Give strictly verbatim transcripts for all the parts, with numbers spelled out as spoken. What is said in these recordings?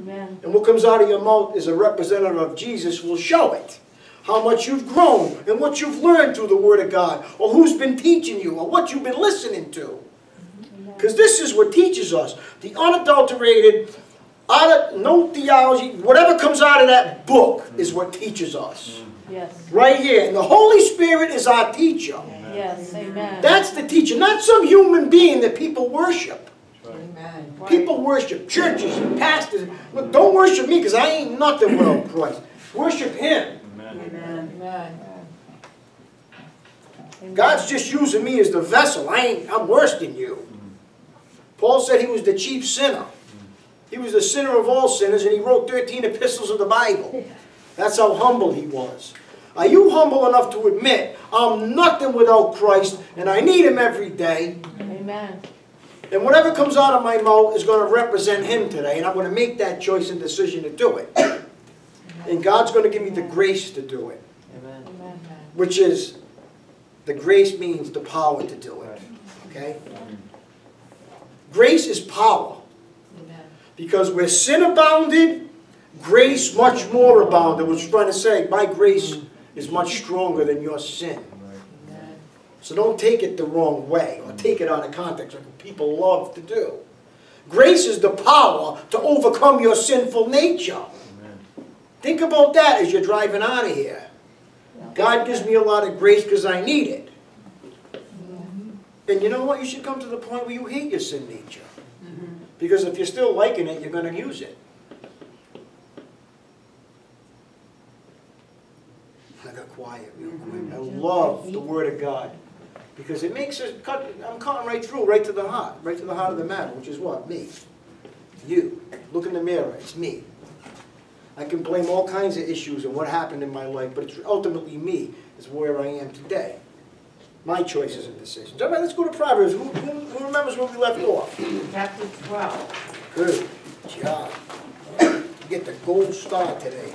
Amen. And what comes out of your mouth is a representative of Jesus will show it. How much you've grown and what you've learned through the Word of God, or who's been teaching you, or what you've been listening to. Because this is what teaches us. The unadulterated, out of, no theology, whatever comes out of that book is what teaches us. Yes. Right here. And the Holy Spirit is our teacher. Yes, amen. That's the teacher, not some human being that people worship. Amen. People worship churches and pastors. Look, don't worship me because I ain't nothing without Christ. Worship Him. Amen. Amen. God's just using me as the vessel. I ain't, I'm worse than you. Paul said he was the chief sinner. He was the sinner of all sinners, and he wrote thirteen epistles of the Bible. That's how humble he was. Are you humble enough to admit, I'm nothing without Christ, and I need Him every day? Amen. And whatever comes out of my mouth is going to represent Him today, and I'm going to make that choice and decision to do it. And God's going to give me the grace to do it. Amen. Which is, the grace means the power to do it. Okay? Grace is power. Amen. Because where sin abounded, grace much more abounded. I was trying to say, my grace is much stronger than your sin. Amen. So don't take it the wrong way, or take it out of context, like people love to do. Grace is the power to overcome your sinful nature. Think about that as you're driving out of here. God gives me a lot of grace because I need it. And you know what? You should come to the point where you hate your sin nature. Because if you're still liking it, you're going to use it. I got quiet real quick. I love the Word of God. Because it makes us cut, I'm cutting right through, right to the heart. Right to the heart of the matter, which is what? Me. You. Look in the mirror. It's me. I can blame all kinds of issues and what happened in my life, but it's ultimately me is where I am today. My choices and decisions. All right, let's go to Proverbs. Who, who, who remembers where we left off? chapter twelve. Good job. You get the gold star today.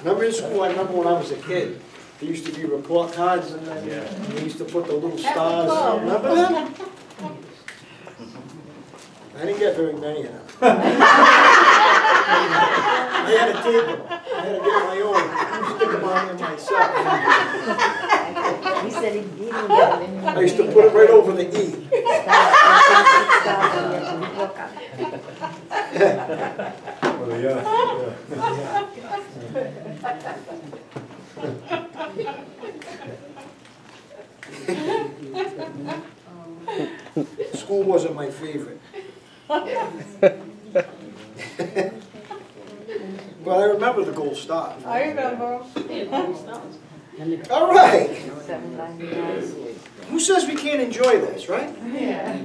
Remember in school, I remember when I was a kid, there used to be report cards, and then yeah. They used to put the little stars. Remember them? I didn't get very many of them. I had a table. I had to get my own. I used to stick them on there myself. He said he beat him. I used to put it right over the E. Well, yeah. Yeah. School wasn't my favorite. But I remember the gold star. I remember. All right. Who says we can't enjoy this, right? Yeah.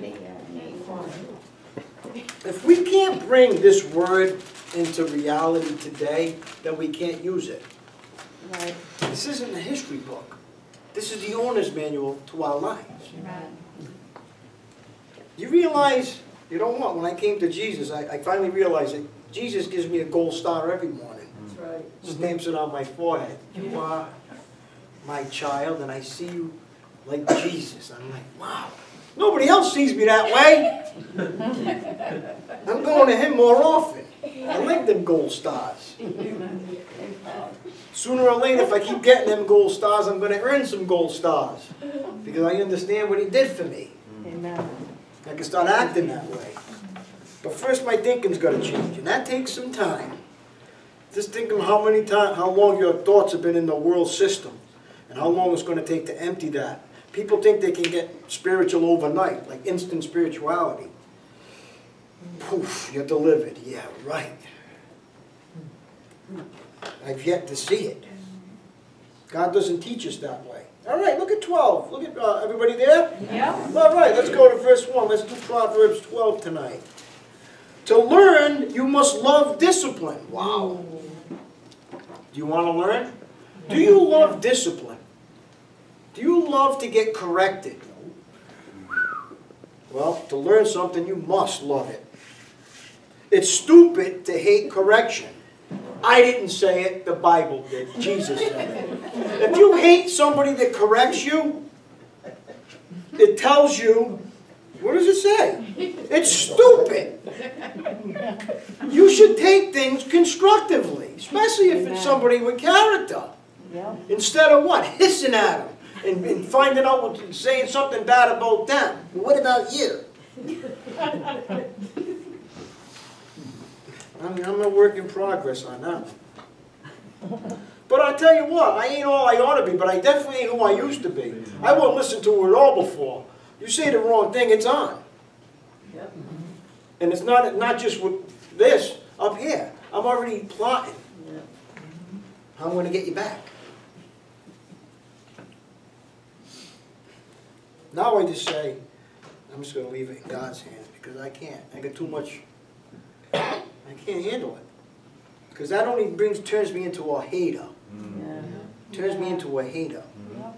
If we can't bring this word into reality today, then we can't use it. Right. This isn't a history book. This is the owner's manual to our lives. Right. You realize, you know what, when I came to Jesus, I, I finally realized that Jesus gives me a gold star every morning. That's right. Stamps it on my forehead. You are my child, and I see you like Jesus. I'm like, wow. Nobody else sees me that way. I'm going to Him more often. I like them gold stars. Sooner or later, if I keep getting them gold stars, I'm going to earn some gold stars. Because I understand what He did for me. Amen. I can start acting that way. But first, my thinking's got to change, and that takes some time. Just think of how many time, how long your thoughts have been in the world system, and how long it's going to take to empty that. People think they can get spiritual overnight, like instant spirituality. Poof, you're delivered. Yeah, right. I've yet to see it. God doesn't teach us that way. All right, look at twelve. Look at uh, everybody there. Yeah. All right, let's go to verse one. Let's do Proverbs twelve tonight. To learn, you must love discipline. Wow. Do you want to learn? Do you love discipline? Do you love to get corrected? Well, to learn something, you must love it. It's stupid to hate correction. I didn't say it. The Bible did. Jesus said it. If you hate somebody that corrects you, it tells you What does it say? It's stupid. You should take things constructively, especially if it's somebody with character. Instead of what? Hissing at them and, and finding out what, saying something bad about them. What about you? I mean, I'm a work in progress on that. But I tell you what, I ain't all I ought to be, but I definitely ain't who I used to be. I wouldn't listen to it all before. You say the wrong thing, it's on. Yep. And it's not, not just with this up here. I'm already plotting. Yep. How I'm going to get you back. Now I just say, I'm just going to leave it in God's hands because I can't. I got too much. I can't handle it. Because that only brings, turns me into a hater. Mm. Yeah. Turns me into a hater. Mm.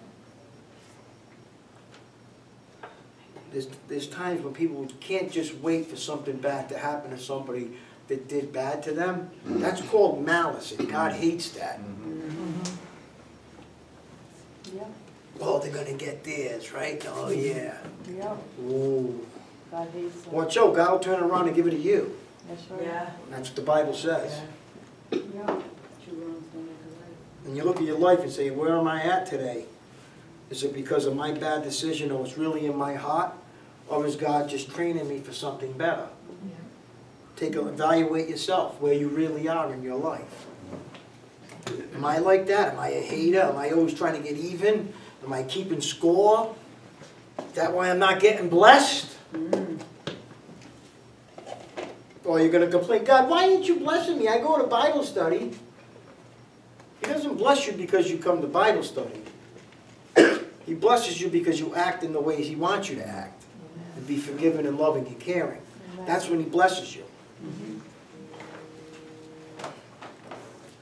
There's, there's times when people can't just wait for something bad to happen to somebody that did bad to them. That's called malice, and God hates that. Mm-hmm. Yeah. Oh, they're going to get theirs, right? Oh, yeah. Yeah. Ooh. God hates that. Watch out, God will turn around and give it to you. That's right. Yeah. That's what the Bible says. Yeah. Yeah. And you look at your life and say, where am I at today? Is it because of my bad decision or it's really in my heart? Or is God just training me for something better? Yeah. Take a, evaluate yourself, where you really are in your life. Am I like that? Am I a hater? Am I always trying to get even? Am I keeping score? Is that why I'm not getting blessed? Mm. Or you're going to complain, God, why ain't you blessing me? I go to Bible study. He doesn't bless you because you come to Bible study. He blesses you because you act in the ways He wants you to act. Amen. And be forgiving and loving and caring. Amen. That's when He blesses you. Mm-hmm.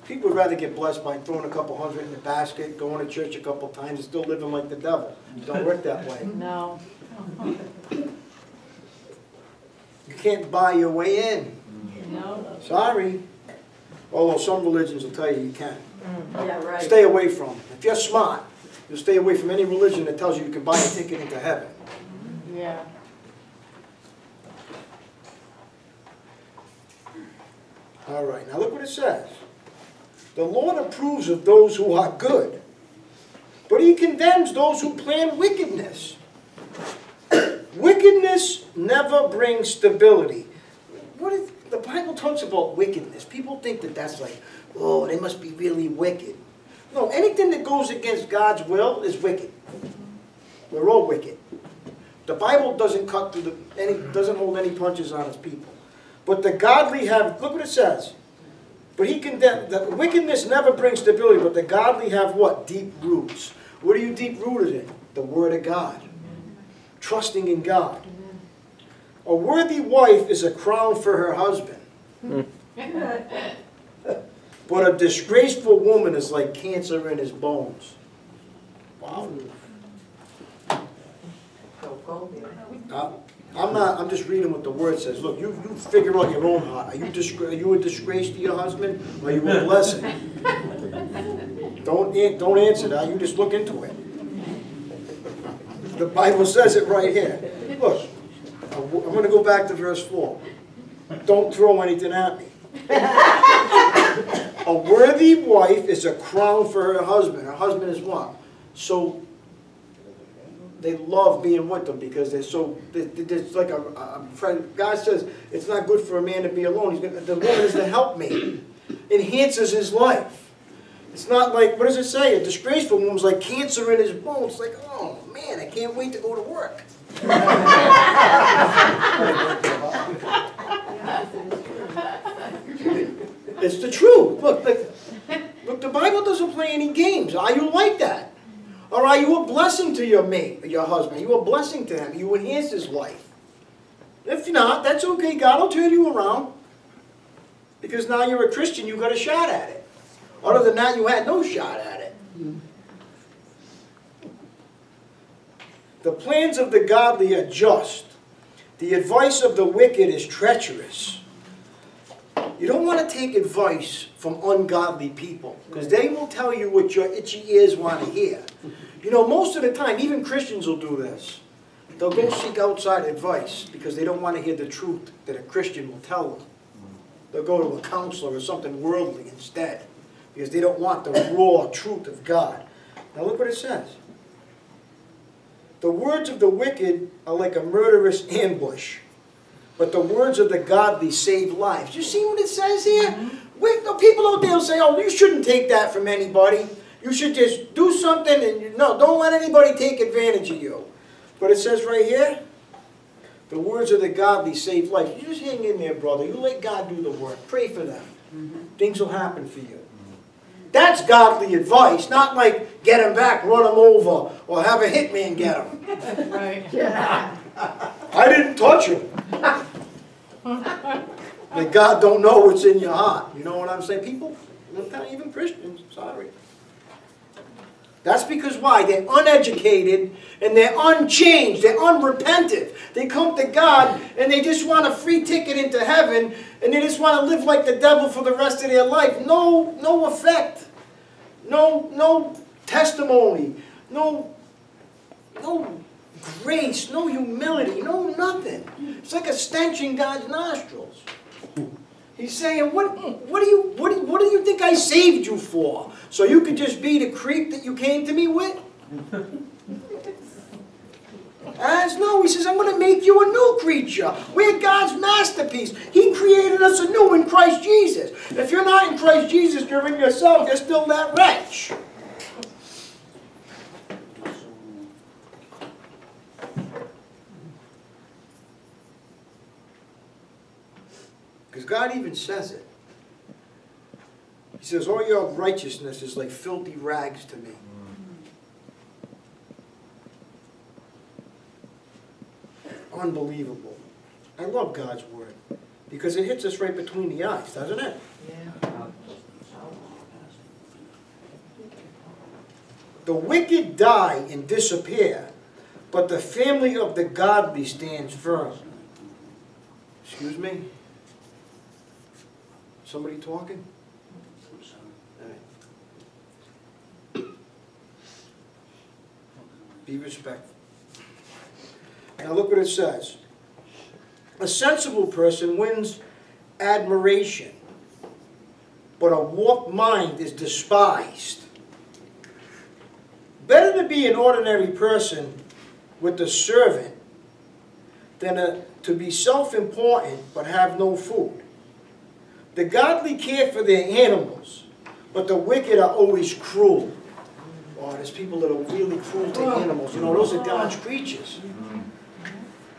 People would rather get blessed by throwing a couple hundred in the basket, going to church a couple times, and still living like the devil. It don't work that way. No. You can't buy your way in. No. Sorry. Although some religions will tell you you can. Yeah, right. Stay away from them. If you're smart, you'll stay away from any religion that tells you you can buy a ticket into heaven. Yeah. All right. Now look what it says. The Lord approves of those who are good, but He condemns those who plan wickedness. Wickedness never brings stability. What is, the Bible talks about wickedness. People think that that's like, oh, they must be really wicked. No, anything that goes against God's will is wicked. We're all wicked. The Bible doesn't cut through the, any, doesn't hold any punches on its people. But the godly have, look what it says. But He condemned, the wickedness never brings stability, but the godly have what? Deep roots. What are you deep rooted in? The Word of God. Trusting in God. Amen. A worthy wife is a crown for her husband. But a disgraceful woman is like cancer in his bones. Wow. Uh, I'm not, I'm just reading what the Word says. Look, you, you figure out your own heart. Are you, are you a disgrace to your husband? Or are you a blessing? Don't, don't answer that. You just look into it. The Bible says it right here. Look, I'm going to go back to verse four. Don't throw anything at me. A worthy wife is a crown for her husband. Her husband is what? So they love being with them because they're so, it's like a, a friend. God says it's not good for a man to be alone. He's gonna, the woman is the helpmate. Enhances his life. It's not like, what does it say? A disgraceful woman's like cancer in his bones. Like, oh man, I can't wait to go to work. It's the truth. Look, look, look, the Bible doesn't play any games. Are you like that? Or are you a blessing to your mate, your husband? Are you a blessing to him? You enhance his life. If you're not, that's okay. God will turn you around. Because now you're a Christian, you got a shot at it. Other than that, you had no shot at it. Mm-hmm. The plans of the godly are just. The advice of the wicked is treacherous. You don't want to take advice from ungodly people because they will tell you what your itchy ears want to hear. You know, most of the time, even Christians will do this. They'll go seek outside advice because they don't want to hear the truth that a Christian will tell them. They'll go to a counselor or something worldly instead because they don't want the raw truth of God. Now look what it says. The words of the wicked are like a murderous ambush, but the words of the godly save lives. You see what it says here? Mm-hmm. People out there will say, oh, you shouldn't take that from anybody. You should just do something and, you, no, don't let anybody take advantage of you. But it says right here, the words of the godly save life. You just hang in there, brother. You let God do the work. Pray for them. Mm-hmm. Things will happen for you. Mm-hmm. That's godly advice, not like get them back, run them over, or have a hitman get them. Right. Yeah. I didn't touch him. Like God don't know what's in your heart. You know what I'm saying? People, even Christians, sorry. That's because why? They're uneducated and they're unchanged. They're unrepentant. They come to God and they just want a free ticket into heaven and they just want to live like the devil for the rest of their life. No, no effect. No, no testimony. No, no grace. No humility. No nothing. It's like a stench in God's nostrils. He's saying, what, what, do you, what, do, what do you think I saved you for? So you could just be the creep that you came to me with? As no, he says, I'm going to make you a new creature. We're God's masterpiece. He created us anew in Christ Jesus. If you're not in Christ Jesus, you're in yourself. You're still that wretch. Because God even says it. He says, all your righteousness is like filthy rags to me. Mm. Unbelievable. I love God's word because it hits us right between the eyes, doesn't it? Yeah. The wicked die and disappear, but the family of the godly stands firm. Excuse me? Somebody talking? All right. Be respectful. Now look what it says. A sensible person wins admiration, but a warped mind is despised. Better to be an ordinary person with a servant than a, to be self-important but have no food. The godly care for their animals, but the wicked are always cruel. Oh, there's people that are really cruel to animals. You know, those are God's creatures.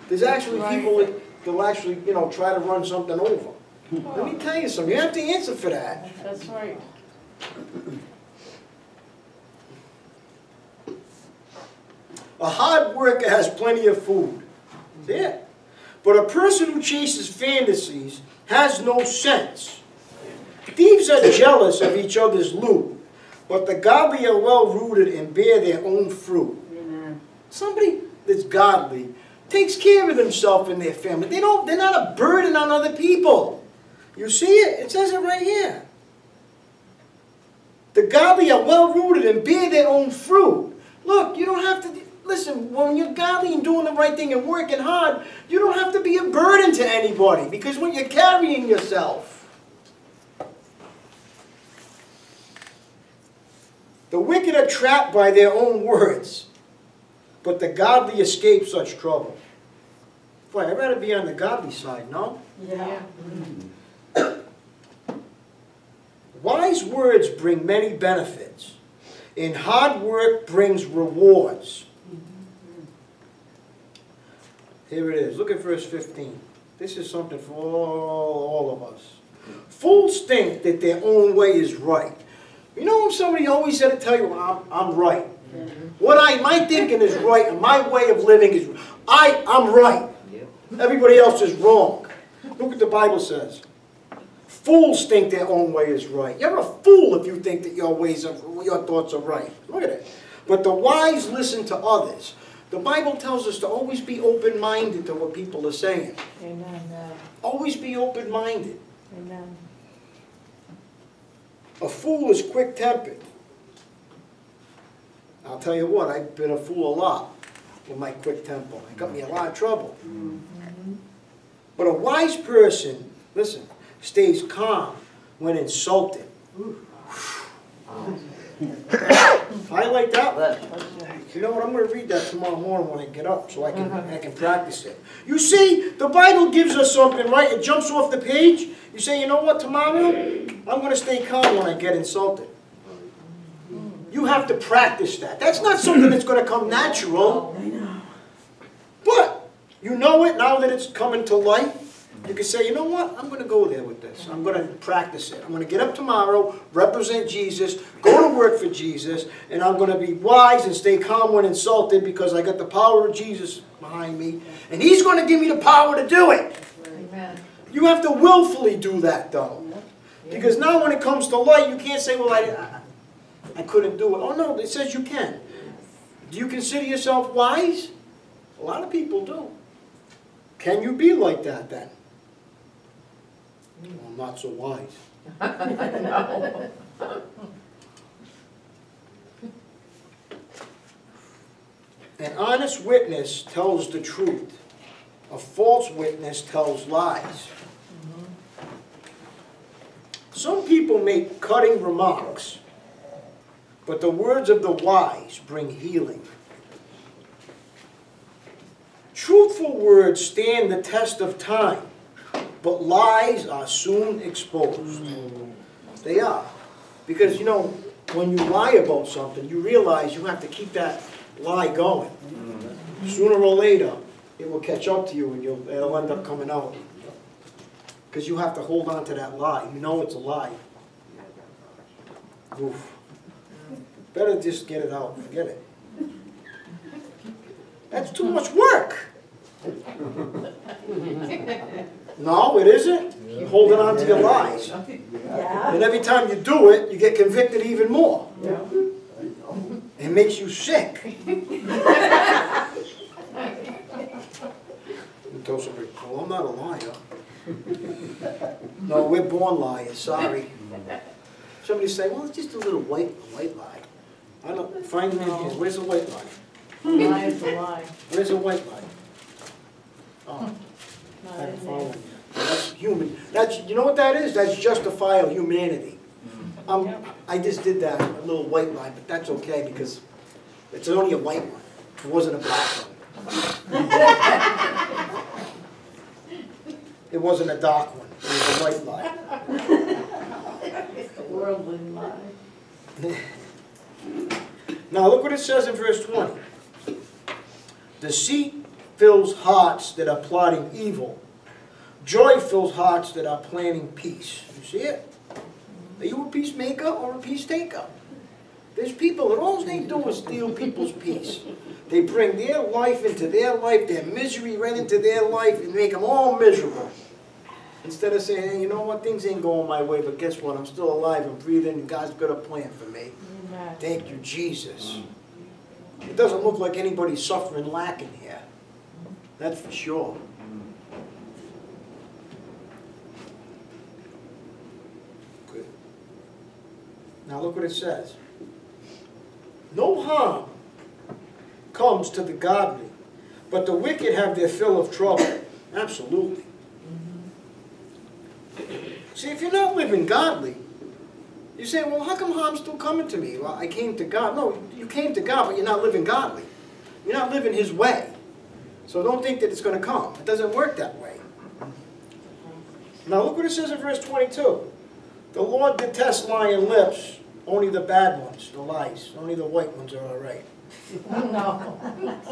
There's actually people that will actually, you know, try to run something over. Let me tell you something. You have to answer for that. That's right. A hard worker has plenty of food. That's it. But a person who chases fantasies has no sense. Thieves are jealous of each other's loot, but the godly are well-rooted and bear their own fruit. Amen. Somebody that's godly takes care of themselves and their family. They don't, they're not a burden on other people. You see it? It says it right here. The godly are well-rooted and bear their own fruit. Look, you don't have to... Listen, when you're godly and doing the right thing and working hard, you don't have to be a burden to anybody because when you're carrying yourself. The wicked are trapped by their own words, but the godly escape such trouble. Boy, I'd rather be on the godly side, no? Yeah. Wise words bring many benefits, and hard work brings rewards. Here it is. Look at verse fifteen. This is something for all, all of us. Fools think that their own way is right. You know when somebody always said to tell you, well, I'm, I'm right. Mm-hmm. What I, my thinking is right and my way of living is right. I, I'm right. Yeah. Everybody else is wrong. Look what the Bible says. Fools think their own way is right. You're a fool if you think that your ways are, your thoughts are right. Look at it. But the wise listen to others. The Bible tells us to always be open-minded to what people are saying. Amen. Always be open-minded. Amen. A fool is quick-tempered. I'll tell you what, I've been a fool a lot. with my quick tempo. It got me a lot of trouble. Mm-hmm. But a wise person, listen, stays calm when insulted. I like that one. You know what? I'm going to read that tomorrow morning when I get up, so I can I can practice it. You see, the Bible gives us something, right? It jumps off the page. You say, you know what? Tomorrow, I'm going to stay calm when I get insulted. You have to practice that. That's not something that's going to come natural. But you know it now that it's coming to light. You can say, you know what, I'm going to go there with this. I'm going to practice it. I'm going to get up tomorrow, represent Jesus, go to work for Jesus, and I'm going to be wise and stay calm when insulted because I got the power of Jesus behind me. And He's going to give me the power to do it. Amen. You have to willfully do that, though. Because now when it comes to light, you can't say, well, I, I, I couldn't do it. Oh, no, it says you can. Do you consider yourself wise? A lot of people do. Can you be like that, then? Well, I'm not so wise. No. An honest witness tells the truth. A false witness tells lies. Mm-hmm. Some people make cutting remarks, but the words of the wise bring healing. Truthful words stand the test of time. But lies are soon exposed. They are. Because, you know, when you lie about something, you realize you have to keep that lie going. Sooner or later, it will catch up to you and you'll, it'll end up coming out. Because you have to hold on to that lie. You know it's a lie. Oof. Better just get it out. Forget it. That's too much work. No, it isn't. You're holding on to your lies. Yeah. And every time you do it, you get convicted even more. Yeah. It makes you sick. Well, I'm not a liar. No, we're born liars, sorry. Somebody say, well, it's just a little white, white lie. I don't, find me, where's the white lie? A lie is a lie. Where's the white lie? Oh. I can follow you. That's human. That's, you know what that is? That's justifiable humanity. Um, I just did that, a little white line, but that's okay because it's only a white one. It wasn't a black one. It wasn't a dark one. It was a white line. It's a worldly lie. Now look what it says in verse twenty. Deceit fills hearts that are plotting evil. Joy fills hearts that are planning peace. You see it? Are you a peacemaker or a peace taker? There's people that all they do is steal people's peace. They bring their life into their life, their misery right into their life, and make them all miserable. Instead of saying, hey, you know what, things ain't going my way, but guess what, I'm still alive and breathing, and God's got a plan for me. Thank you, Jesus. It doesn't look like anybody's suffering lacking here. That's for sure. Good. Now look what it says. No harm comes to the godly, but the wicked have their fill of trouble. Absolutely. Mm-hmm. See, if you're not living godly, you say, well, how come harm's still coming to me? Well, I came to God. No, you came to God, but you're not living godly. You're not living His way. So don't think that it's going to come. It doesn't work that way. Now look what it says in verse twenty-two. The Lord detests lying lips, only the bad ones, the lies. Only the white ones are all right. No.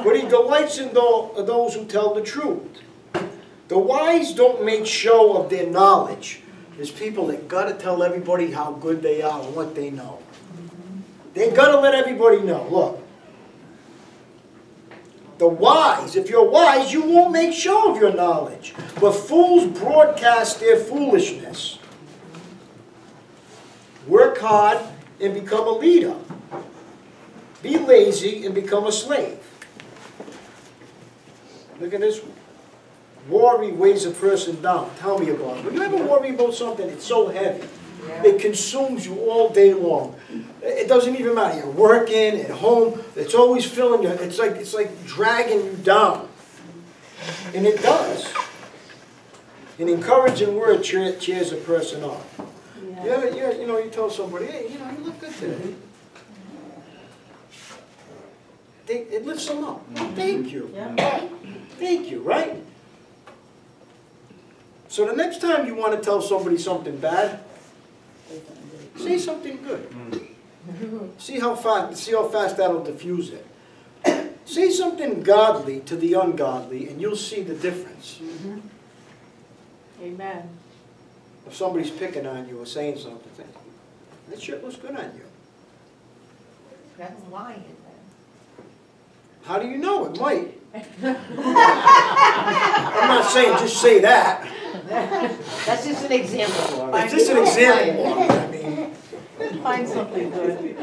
But He delights in those who tell the truth. The wise don't make show of their knowledge. There's people that got to tell everybody how good they are and what they know. They got to let everybody know. Look. The wise, if you're wise, you won't make show of your knowledge. But fools broadcast their foolishness. Work hard and become a leader. Be lazy and become a slave. Look at this one. Worry weighs a person down. Tell me about it. When you ever worry about something, it's so heavy. It consumes you all day long. It doesn't even matter. You're working, at home. It's always filling you. It's like, it's like dragging you down. And it does. An encouraging word cheers a person on. Yeah, yeah, you know, you tell somebody, hey, you know, you look good today. They, it lifts them up. Mm-hmm. Thank you. Yeah. Right. Thank you, right? So the next time you want to tell somebody something bad, say something good. Mm-hmm. See how fast, see how fast that'll diffuse it. Say something godly to the ungodly, and you'll see the difference. Mm-hmm. Amen. If somebody's picking on you or saying something, think, that shit looks good on you. That's lying. How do you know? It might. I'm not saying just say that. That's just an example. It's just an example. I mean, find something good.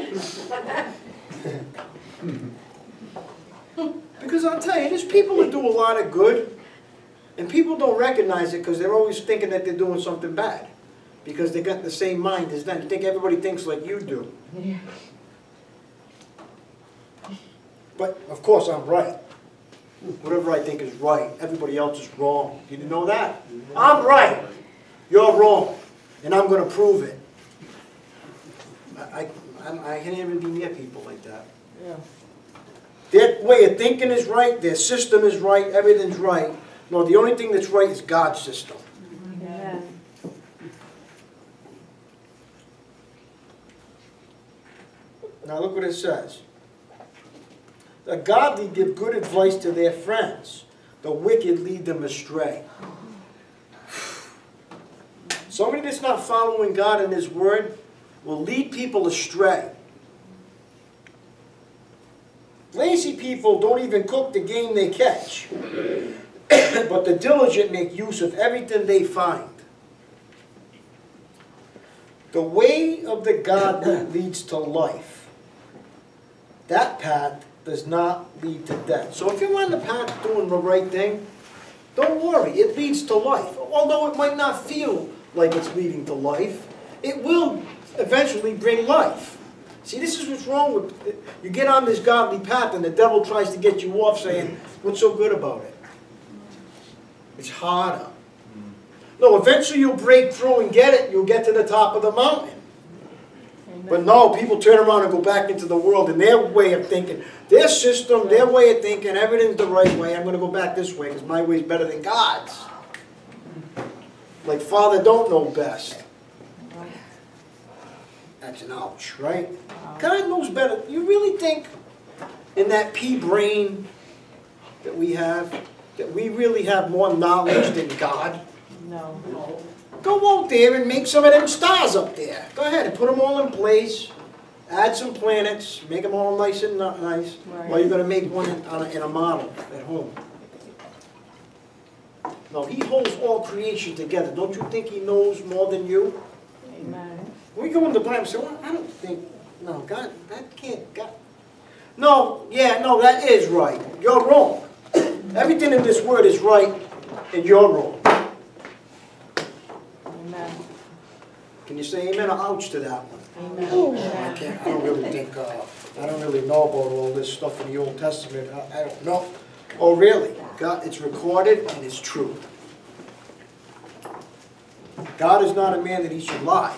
Because I'll tell you, there's people that do a lot of good, and people don't recognize it because they're always thinking that they're doing something bad, because they got the same mind as them. You think everybody thinks like you do. Yeah. But, of course, I'm right. Whatever I think is right, everybody else is wrong. Did you know that? I'm right. You're wrong. And I'm going to prove it. I, I, I can't even be near people like that. Yeah. Their way of thinking is right. Their system is right. Everything's right. No, the only thing that's right is God's system. Yeah. Now, look what it says. The godly give good advice to their friends. The wicked lead them astray. Somebody that's not following God and His Word will lead people astray. Lazy people don't even cook the game they catch. But the diligent make use of everything they find. The way of the godly leads to life. That path does not lead to death. So if you're on the path doing the right thing, don't worry, it leads to life. Although it might not feel like it's leading to life, it will eventually bring life. See, this is what's wrong with it. You get on this godly path and the devil tries to get you off saying, what's so good about it? It's harder. No, eventually you'll break through and get it. You'll get to the top of the mountain. But no, people turn around and go back into the world and their way of thinking, their system, their way of thinking, everything's the right way. I'm going to go back this way because my way is better than God's. Like Father don't know best. That's an ouch, right? God knows better. You really think in that pea brain that we have, that we really have more knowledge than God? No. No. Go out there and make some of them stars up there. Go ahead and put them all in place. Add some planets. Make them all nice and not nice. Right. Well, you're going to make one in, on a, in a model at home. No, He holds all creation together. Don't you think He knows more than you? Amen. When we go in the Bible and say, well, I don't think, no, God, that can't, God. No, yeah, no, that is right. You're wrong. Everything in this word is right, and you're wrong. Can you say amen or ouch to that one? Amen. Oh, I can't. I don't really think. Uh, I don't really know about all this stuff in the Old Testament. I, I don't know. Oh, really? God, it's recorded and it's true. God is not a man that He should lie.